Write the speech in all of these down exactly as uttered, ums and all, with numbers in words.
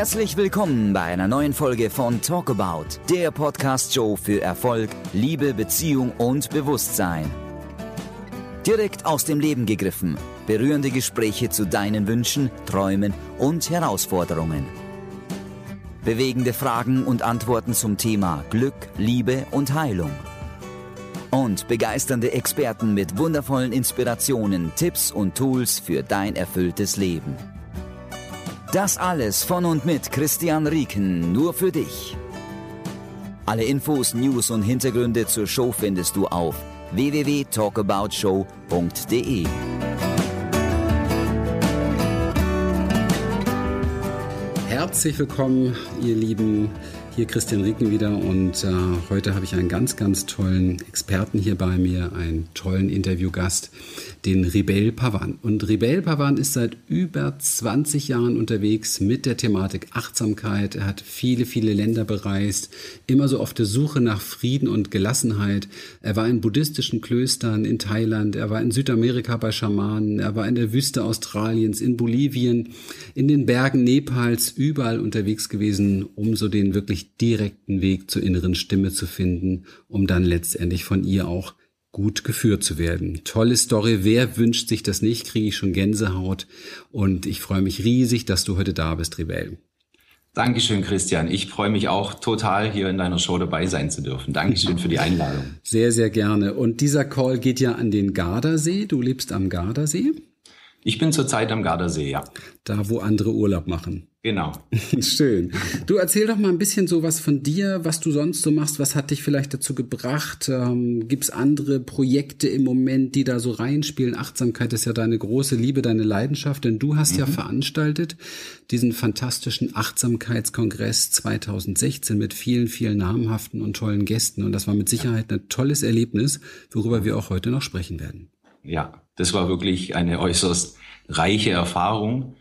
Herzlich willkommen bei einer neuen Folge von Talk About, der Podcast-Show für Erfolg, Liebe, Beziehung und Bewusstsein. Direkt aus dem Leben gegriffen, berührende Gespräche zu deinen Wünschen, Träumen und Herausforderungen. Bewegende Fragen und Antworten zum Thema Glück, Liebe und Heilung. Und begeisternde Experten mit wundervollen Inspirationen, Tipps und Tools für dein erfülltes Leben. Das alles von und mit Christian Rieken, nur für dich. Alle Infos, News und Hintergründe zur Show findest du auf w w w punkt talk about show punkt d e. Herzlich willkommen, ihr Lieben. Hier Christian Rieken wieder und äh, heute habe ich einen ganz, ganz tollen Experten hier bei mir, einen tollen Interviewgast, den Ribell Pavan. Und Ribell Pavan ist seit über zwanzig Jahren unterwegs mit der Thematik Achtsamkeit. Er hat viele, viele Länder bereist, immer so auf der Suche nach Frieden und Gelassenheit. Er war in buddhistischen Klöstern in Thailand, er war in Südamerika bei Schamanen, er war in der Wüste Australiens, in Bolivien, in den Bergen Nepals, überall unterwegs gewesen, um so den wirklich direkten Weg zur inneren Stimme zu finden, um dann letztendlich von ihr auch gut geführt zu werden. Tolle Story, wer wünscht sich das nicht, kriege ich schon Gänsehaut und ich freue mich riesig, dass du heute da bist, Ribell. Dankeschön, Christian. Ich freue mich auch total, hier in deiner Show dabei sein zu dürfen. Dankeschön für die Einladung. Sehr, sehr gerne. Und dieser Call geht ja an den Gardasee. Du lebst am Gardasee? Ich bin zurzeit am Gardasee, ja. Da, wo andere Urlaub machen. Genau. Schön. Du, erzähl doch mal ein bisschen so was von dir, was du sonst so machst. Was hat dich vielleicht dazu gebracht? Ähm, gibt's andere Projekte im Moment, die da so reinspielen? Achtsamkeit ist ja deine große Liebe, deine Leidenschaft. Denn du hast mhm. ja veranstaltet diesen fantastischen Achtsamkeitskongress zwanzig sechzehn mit vielen, vielen namhaften und tollen Gästen. Und das war mit Sicherheit ein tolles Erlebnis, worüber wir auch heute noch sprechen werden. Ja, das war wirklich eine äußerst reiche Erfahrung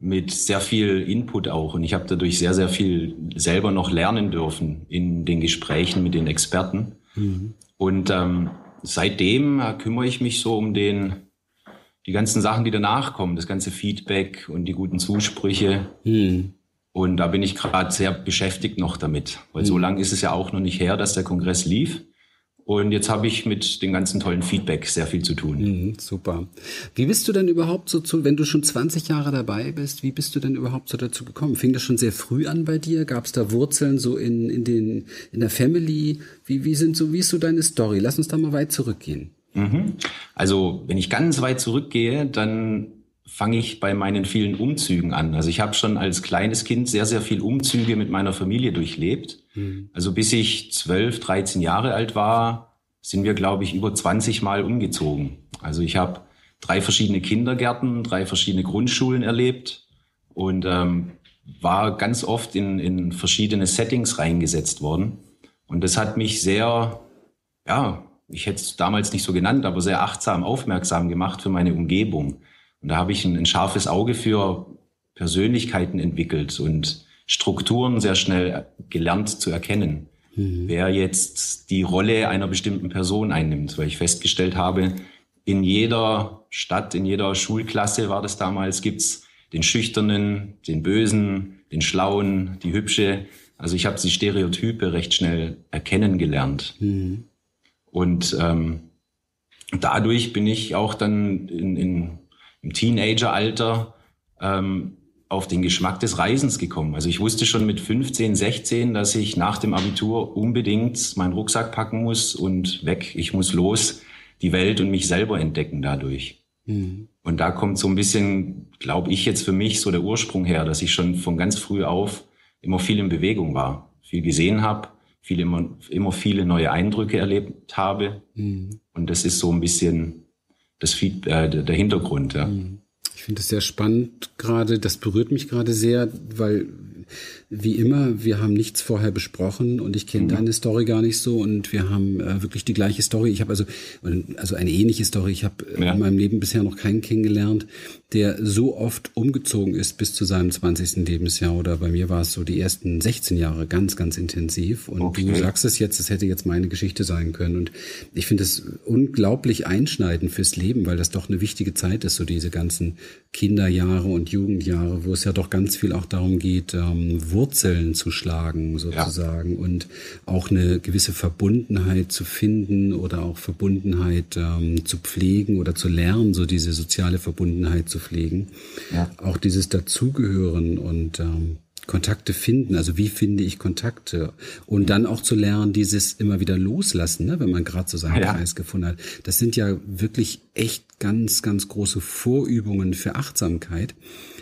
mit sehr viel Input auch. Und ich habe dadurch sehr, sehr viel selber noch lernen dürfen in den Gesprächen mit den Experten. Mhm. Und ähm, seitdem kümmere ich mich so um den die ganzen Sachen, die danach kommen, das ganze Feedback und die guten Zusprüche. Mhm. Und da bin ich gerade sehr beschäftigt noch damit, weil mhm. so lange ist es ja auch noch nicht her, dass der Kongress lief. Und jetzt habe ich mit dem ganzen tollen Feedback sehr viel zu tun. Mhm, super. Wie bist du denn überhaupt so, zu, wenn du schon zwanzig Jahre dabei bist, wie bist du denn überhaupt so dazu gekommen? Fing das schon sehr früh an bei dir? Gab es da Wurzeln so in, in, den, in der Family? Wie, wie, sind so, wie ist so deine Story? Lass uns da mal weit zurückgehen. Mhm. Also wenn ich ganz weit zurückgehe, dann fange ich bei meinen vielen Umzügen an. Also ich habe schon als kleines Kind sehr, sehr viel Umzüge mit meiner Familie durchlebt. Mhm. Also bis ich zwölf, dreizehn Jahre alt war, sind wir, glaube ich, über zwanzig Mal umgezogen. Also ich habe drei verschiedene Kindergärten, drei verschiedene Grundschulen erlebt und ähm, war ganz oft in, in verschiedene Settings reingesetzt worden. Und das hat mich sehr, ja, ich hätte es damals nicht so genannt, aber sehr achtsam, aufmerksam gemacht für meine Umgebung. Und da habe ich ein, ein scharfes Auge für Persönlichkeiten entwickelt und Strukturen sehr schnell gelernt zu erkennen, mhm. wer jetzt die Rolle einer bestimmten Person einnimmt. Weil ich festgestellt habe, in jeder Stadt, in jeder Schulklasse war das damals, gibt's den Schüchternen, den Bösen, den Schlauen, die Hübsche. Also ich habe die Stereotype recht schnell erkennen gelernt. Mhm. Und ähm, dadurch bin ich auch dann in... in im Teenageralter ähm, auf den Geschmack des Reisens gekommen. Also ich wusste schon mit fünfzehn, sechzehn, dass ich nach dem Abitur unbedingt meinen Rucksack packen muss und weg. Ich muss los, die Welt und mich selber entdecken dadurch. Mhm. Und da kommt so ein bisschen, glaube ich jetzt für mich, so der Ursprung her, dass ich schon von ganz früh auf immer viel in Bewegung war, viel gesehen habe, viel immer, immer viele neue Eindrücke erlebt habe. Mhm. Und das ist so ein bisschen... Das Feed, äh, der Hintergrund, ja. Ich finde das sehr spannend gerade, das berührt mich gerade sehr, weil wie immer, wir haben nichts vorher besprochen und ich kenne mhm. deine Story gar nicht so und wir haben äh, wirklich die gleiche Story. Ich habe also also eine ähnliche Story. Ich habe ja. in meinem Leben bisher noch keinen kennengelernt, der so oft umgezogen ist bis zu seinem zwanzigsten Lebensjahr oder bei mir war es so die ersten sechzehn Jahre ganz, ganz intensiv und okay. du sagst es jetzt, das hätte jetzt meine Geschichte sein können und ich finde es unglaublich einschneidend fürs Leben, weil das doch eine wichtige Zeit ist, so diese ganzen Kinderjahre und Jugendjahre, wo es ja doch ganz viel auch darum geht, ähm, Wurzeln zu schlagen sozusagen, ja, und auch eine gewisse Verbundenheit zu finden oder auch Verbundenheit ähm, zu pflegen oder zu lernen, so diese soziale Verbundenheit zu pflegen. Ja. Auch dieses Dazugehören und ähm, Kontakte finden, also wie finde ich Kontakte? Und dann auch zu lernen, dieses immer wieder loslassen, ne? Wenn man gerade so seinen Kreis ja. gefunden hat. Das sind ja wirklich echt ganz, ganz große Vorübungen für Achtsamkeit.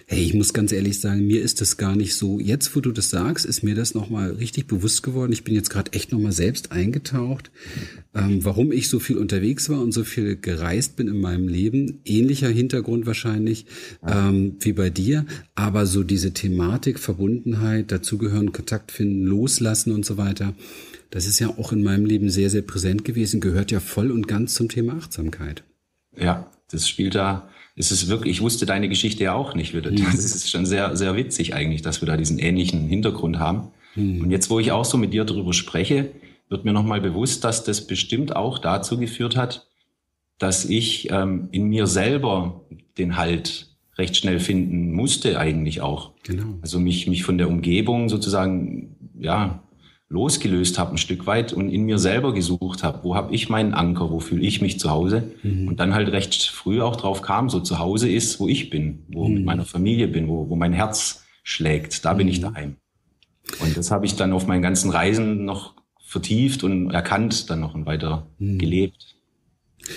Hey, ich muss ganz ehrlich sagen, mir ist das gar nicht so, jetzt wo du das sagst, ist mir das nochmal richtig bewusst geworden. Ich bin jetzt gerade echt nochmal selbst eingetaucht, ähm, warum ich so viel unterwegs war und so viel gereist bin in meinem Leben. Ähnlicher Hintergrund wahrscheinlich ähm, wie bei dir, aber so diese Thematik, Verbundenheit, dazugehören, Kontakt finden, loslassen und so weiter, das ist ja auch in meinem Leben sehr, sehr präsent gewesen, gehört ja voll und ganz zum Thema Achtsamkeit. Ja, das spielt da... Es ist wirklich, ich wusste deine Geschichte ja auch nicht, Wilde. Das ist schon sehr, sehr witzig eigentlich, dass wir da diesen ähnlichen Hintergrund haben. Mhm. Und jetzt, wo ich auch so mit dir darüber spreche, wird mir nochmal bewusst, dass das bestimmt auch dazu geführt hat, dass ich ähm, in mir selber den Halt recht schnell finden musste eigentlich auch. Genau. Also mich, mich von der Umgebung sozusagen, ja, losgelöst habe ein Stück weit und in mir selber gesucht habe, wo habe ich meinen Anker, wo fühle ich mich zu Hause, mhm, und dann halt recht früh auch drauf kam, so zu Hause ist, wo ich bin, wo mhm. mit meiner Familie bin, wo, wo mein Herz schlägt, da mhm. bin ich daheim. Und das habe ich dann auf meinen ganzen Reisen noch vertieft und erkannt, dann noch und weiter mhm. gelebt.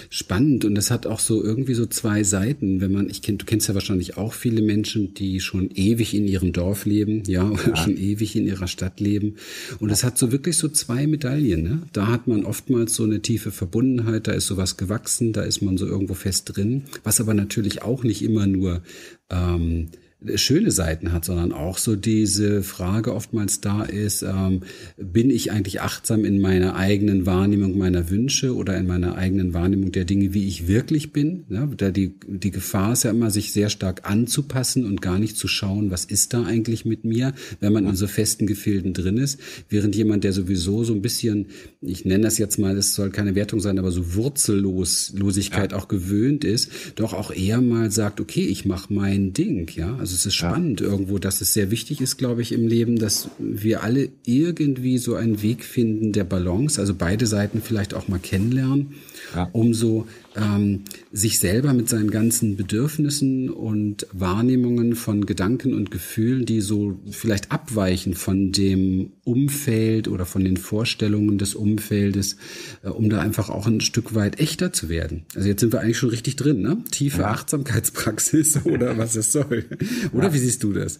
Spannend, und das hat auch so irgendwie so zwei Seiten, wenn man, ich kenn, du kennst ja wahrscheinlich auch viele Menschen, die schon ewig in ihrem Dorf leben, ja, oder ja. schon ewig in ihrer Stadt leben, und das hat so wirklich so zwei Medaillen, ne? Da hat man oftmals so eine tiefe Verbundenheit, da ist sowas gewachsen, da ist man so irgendwo fest drin, was aber natürlich auch nicht immer nur ähm, schöne Seiten hat, sondern auch so diese Frage oftmals da ist, ähm, bin ich eigentlich achtsam in meiner eigenen Wahrnehmung meiner Wünsche oder in meiner eigenen Wahrnehmung der Dinge, wie ich wirklich bin? Ja, da die, die Gefahr ist ja immer, sich sehr stark anzupassen und gar nicht zu schauen, was ist da eigentlich mit mir, wenn man in so festen Gefilden drin ist, während jemand, der sowieso so ein bisschen, ich nenne das jetzt mal, es soll keine Wertung sein, aber so Wurzellosigkeit ja. auch gewöhnt ist, doch auch eher mal sagt, okay, ich mache mein Ding, ja, also es ist spannend ja. irgendwo, dass es sehr wichtig ist, glaube ich, im Leben, dass wir alle irgendwie so einen Weg finden der Balance, also beide Seiten vielleicht auch mal kennenlernen, ja. um so ähm, sich selber mit seinen ganzen Bedürfnissen und Wahrnehmungen von Gedanken und Gefühlen, die so vielleicht abweichen von dem Umfeld oder von den Vorstellungen des Umfeldes, äh, um da einfach auch ein Stück weit echter zu werden. Also jetzt sind wir eigentlich schon richtig drin, ne? Tiefe ja. Achtsamkeitspraxis oder was es soll. Oder ja. wie siehst du das?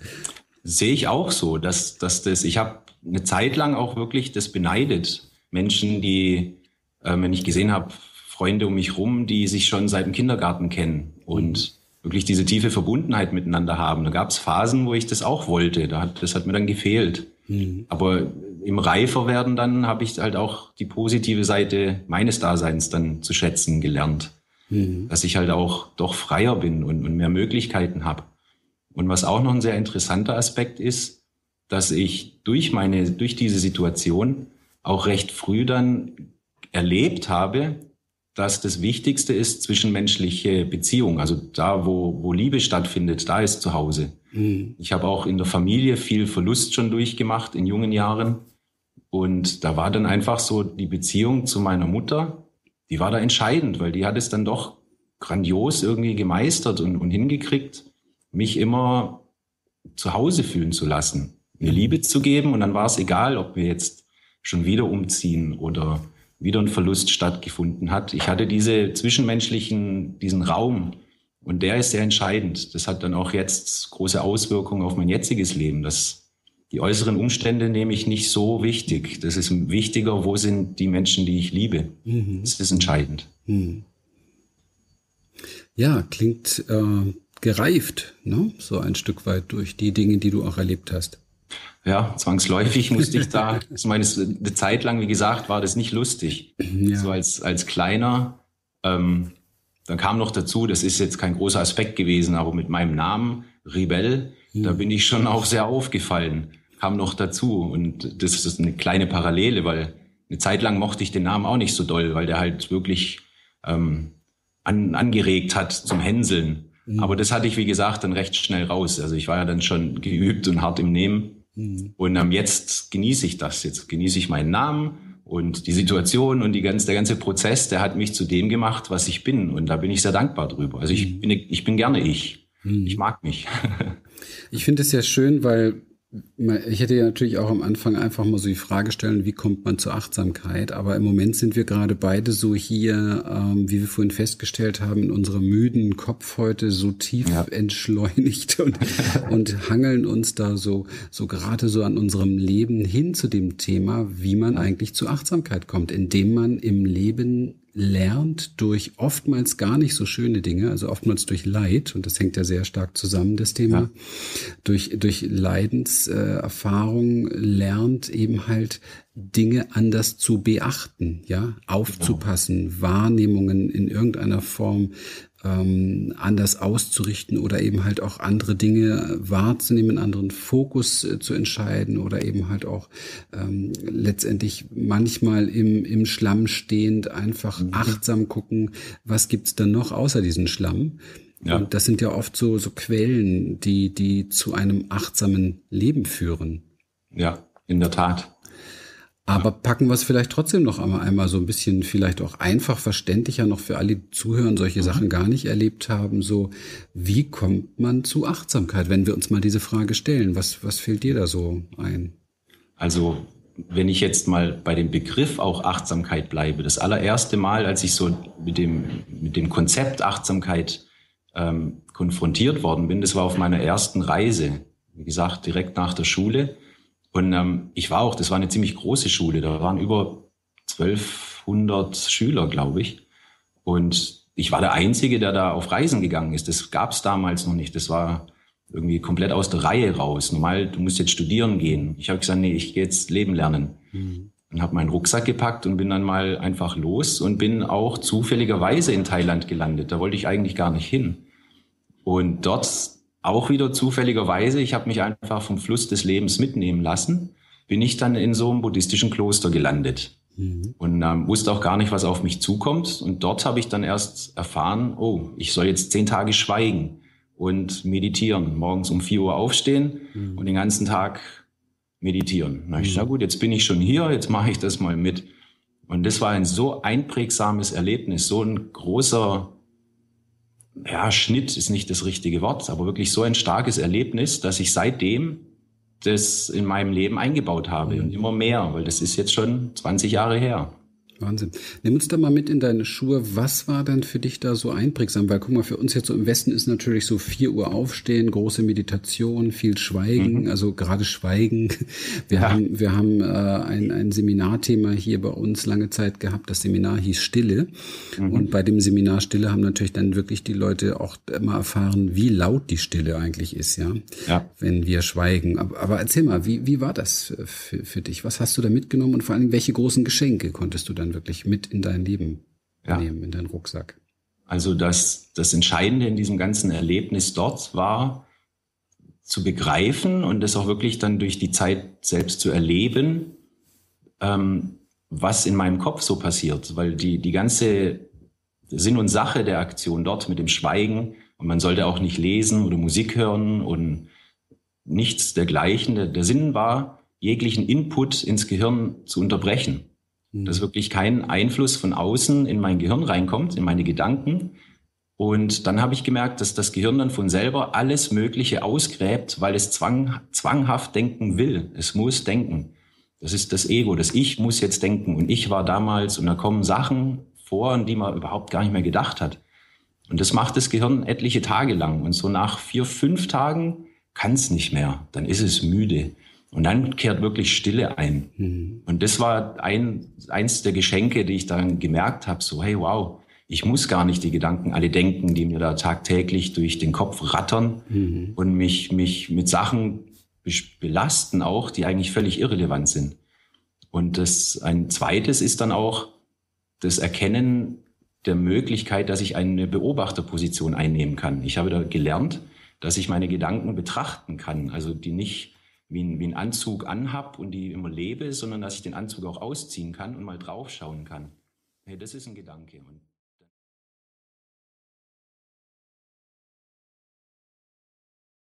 Sehe ich auch so, dass, dass das, ich habe eine Zeit lang auch wirklich das beneidet. Menschen, die, äh, wenn ich gesehen habe, Freunde um mich rum, die sich schon seit dem Kindergarten kennen und wirklich diese tiefe Verbundenheit miteinander haben. Da gab es Phasen, wo ich das auch wollte. Da hat, das hat mir dann gefehlt. Mhm. Aber im Reiferwerden dann habe ich halt auch die positive Seite meines Daseins dann zu schätzen gelernt. Mhm. Dass ich halt auch doch freier bin und, und mehr Möglichkeiten habe. Und was auch noch ein sehr interessanter Aspekt ist, dass ich durch meine, durch diese Situation auch recht früh dann erlebt habe, dass das Wichtigste ist zwischenmenschliche Beziehung. Also da, wo, wo Liebe stattfindet, da ist zu Hause. Mhm. Ich habe auch in der Familie viel Verlust schon durchgemacht in jungen Jahren. Und da war dann einfach so die Beziehung zu meiner Mutter, die war da entscheidend, weil die hat es dann doch grandios irgendwie gemeistert und, und hingekriegt, mich immer zu Hause fühlen zu lassen, mir Liebe zu geben, und dann war es egal, ob wir jetzt schon wieder umziehen oder wieder ein Verlust stattgefunden hat. Ich hatte diese zwischenmenschlichen, diesen Raum, und der ist sehr entscheidend. Das hat dann auch jetzt große Auswirkungen auf mein jetziges Leben. Das, die äußeren Umstände nehme ich nicht so wichtig. Das ist wichtiger, wo sind die Menschen, die ich liebe. Mhm. Das ist entscheidend. Mhm. Ja, klingt... Äh gereift, ne? So ein Stück weit durch die Dinge, die du auch erlebt hast. Ja, zwangsläufig musste ich da, ich meine, eine Zeit lang, wie gesagt, war das nicht lustig. Ja. So als, als Kleiner, ähm, dann kam noch dazu, das ist jetzt kein großer Aspekt gewesen, aber mit meinem Namen, Ribell, hm. da bin ich schon auch sehr aufgefallen, kam noch dazu, und das ist eine kleine Parallele, weil eine Zeit lang mochte ich den Namen auch nicht so doll, weil der halt wirklich ähm, an, angeregt hat zum Hänseln. Mhm. Aber das hatte ich, wie gesagt, dann recht schnell raus. Also ich war ja dann schon geübt und hart im Nehmen. Mhm. Und ähm, jetzt genieße ich das. Jetzt genieße ich meinen Namen und die Situation und die ganze, der ganze Prozess, der hat mich zu dem gemacht, was ich bin. Und da bin ich sehr dankbar drüber. Also ich, mhm. bin, ich bin gerne ich. Mhm. Ich mag mich. Ich finde es ja schön, weil ich hätte ja natürlich auch am Anfang einfach mal so die Frage stellen, wie kommt man zur Achtsamkeit? Aber im Moment sind wir gerade beide so hier, ähm, wie wir vorhin festgestellt haben, in unserem müden Kopf heute so tief ja. entschleunigt und, und hangeln uns da so, so gerade so an unserem Leben hin zu dem Thema, wie man eigentlich zur Achtsamkeit kommt, indem man im Leben lernt durch oftmals gar nicht so schöne Dinge, also oftmals durch Leid, und das hängt ja sehr stark zusammen, das Thema, ja. durch, durch Leidenserfahrung lernt eben halt Dinge anders zu beachten, ja, aufzupassen, genau. Wahrnehmungen in irgendeiner Form ähm, anders auszurichten oder eben halt auch andere Dinge wahrzunehmen, einen anderen Fokus äh, zu entscheiden oder eben halt auch ähm, letztendlich manchmal im im Schlamm stehend einfach mhm. achtsam gucken, was gibt's dann noch außer diesen Schlamm? Ja. Und das sind ja oft so so Quellen, die die zu einem achtsamen Leben führen. Ja, in der Tat. Aber packen wir es vielleicht trotzdem noch einmal, einmal so ein bisschen vielleicht auch einfach verständlicher noch für alle, die zuhören, solche Sachen gar nicht erlebt haben. So, wie kommt man zu Achtsamkeit, wenn wir uns mal diese Frage stellen? Was, was fällt dir da so ein? Also, wenn ich jetzt mal bei dem Begriff auch Achtsamkeit bleibe, das allererste Mal, als ich so mit dem, mit dem Konzept Achtsamkeit ähm, konfrontiert worden bin, das war auf meiner ersten Reise, wie gesagt, direkt nach der Schule. Und ähm, ich war auch, das war eine ziemlich große Schule, da waren über zwölfhundert Schüler, glaube ich. Und ich war der Einzige, der da auf Reisen gegangen ist. Das gab es damals noch nicht. Das war irgendwie komplett aus der Reihe raus. Normal, du musst jetzt studieren gehen. Ich habe gesagt, nee, ich gehe jetzt leben lernen. Mhm. Und habe meinen Rucksack gepackt und bin dann mal einfach los und bin auch zufälligerweise in Thailand gelandet. Da wollte ich eigentlich gar nicht hin. Und dort... auch wieder zufälligerweise, ich habe mich einfach vom Fluss des Lebens mitnehmen lassen, bin ich dann in so einem buddhistischen Kloster gelandet mhm. und ähm, wusste auch gar nicht, was auf mich zukommt. Und dort habe ich dann erst erfahren, oh, ich soll jetzt zehn Tage schweigen und meditieren, morgens um vier Uhr aufstehen mhm. und den ganzen Tag meditieren. Na, ich, mhm. na gut, jetzt bin ich schon hier, jetzt mache ich das mal mit. Und das war ein so einprägsames Erlebnis, so ein großer... ja, Schnitt ist nicht das richtige Wort, aber wirklich so ein starkes Erlebnis, dass ich seitdem das in meinem Leben eingebaut habe und immer mehr, weil das ist jetzt schon zwanzig Jahre her. Wahnsinn. Nimm uns da mal mit in deine Schuhe. Was war denn für dich da so einprägsam? Weil guck mal, für uns jetzt so im Westen ist natürlich so vier Uhr aufstehen, große Meditation, viel Schweigen, mhm. also gerade Schweigen. Wir ja. haben wir haben äh, ein, ein Seminarthema hier bei uns lange Zeit gehabt. Das Seminar hieß Stille. Mhm. Und bei dem Seminar Stille haben natürlich dann wirklich die Leute auch immer erfahren, wie laut die Stille eigentlich ist, ja, ja. wenn wir schweigen. Aber, aber erzähl mal, wie, wie war das für, für dich? Was hast du da mitgenommen und vor allem, welche großen Geschenke konntest du da wirklich mit in dein Leben ja. nehmen, in deinen Rucksack? Also das, das Entscheidende in diesem ganzen Erlebnis dort war, zu begreifen und das auch wirklich dann durch die Zeit selbst zu erleben, ähm, was in meinem Kopf so passiert. Weil die, die ganze Sinn und Sache der Aktion dort mit dem Schweigen, und man sollte auch nicht lesen oder Musik hören und nichts dergleichen. Der, der Sinn war, jeglichen Input ins Gehirn zu unterbrechen. Dass wirklich kein Einfluss von außen in mein Gehirn reinkommt, in meine Gedanken. Und dann habe ich gemerkt, dass das Gehirn dann von selber alles Mögliche ausgräbt, weil es zwang, zwanghaft denken will. Es muss denken. Das ist das Ego, das Ich muss jetzt denken. Und ich war damals, und da kommen Sachen vor, an die man überhaupt gar nicht mehr gedacht hat. Und das macht das Gehirn etliche Tage lang. Und so nach vier, fünf Tagen kann es nicht mehr. Dann ist es müde. Und dann kehrt wirklich Stille ein. Mhm. Und das war ein, eins der Geschenke, die ich dann gemerkt habe, so hey, wow, ich muss gar nicht die Gedanken alle denken, die mir da tagtäglich durch den Kopf rattern mhm. und mich, mich mit Sachen belasten auch, die eigentlich völlig irrelevant sind. Und das ein zweites ist dann auch das Erkennen der Möglichkeit, dass ich eine Beobachterposition einnehmen kann. Ich habe da gelernt, dass ich meine Gedanken betrachten kann, also die nicht... wie einen Anzug anhab und die immer lebe, sondern dass ich den Anzug auch ausziehen kann und mal draufschauen kann. Hey, das ist ein Gedanke. Und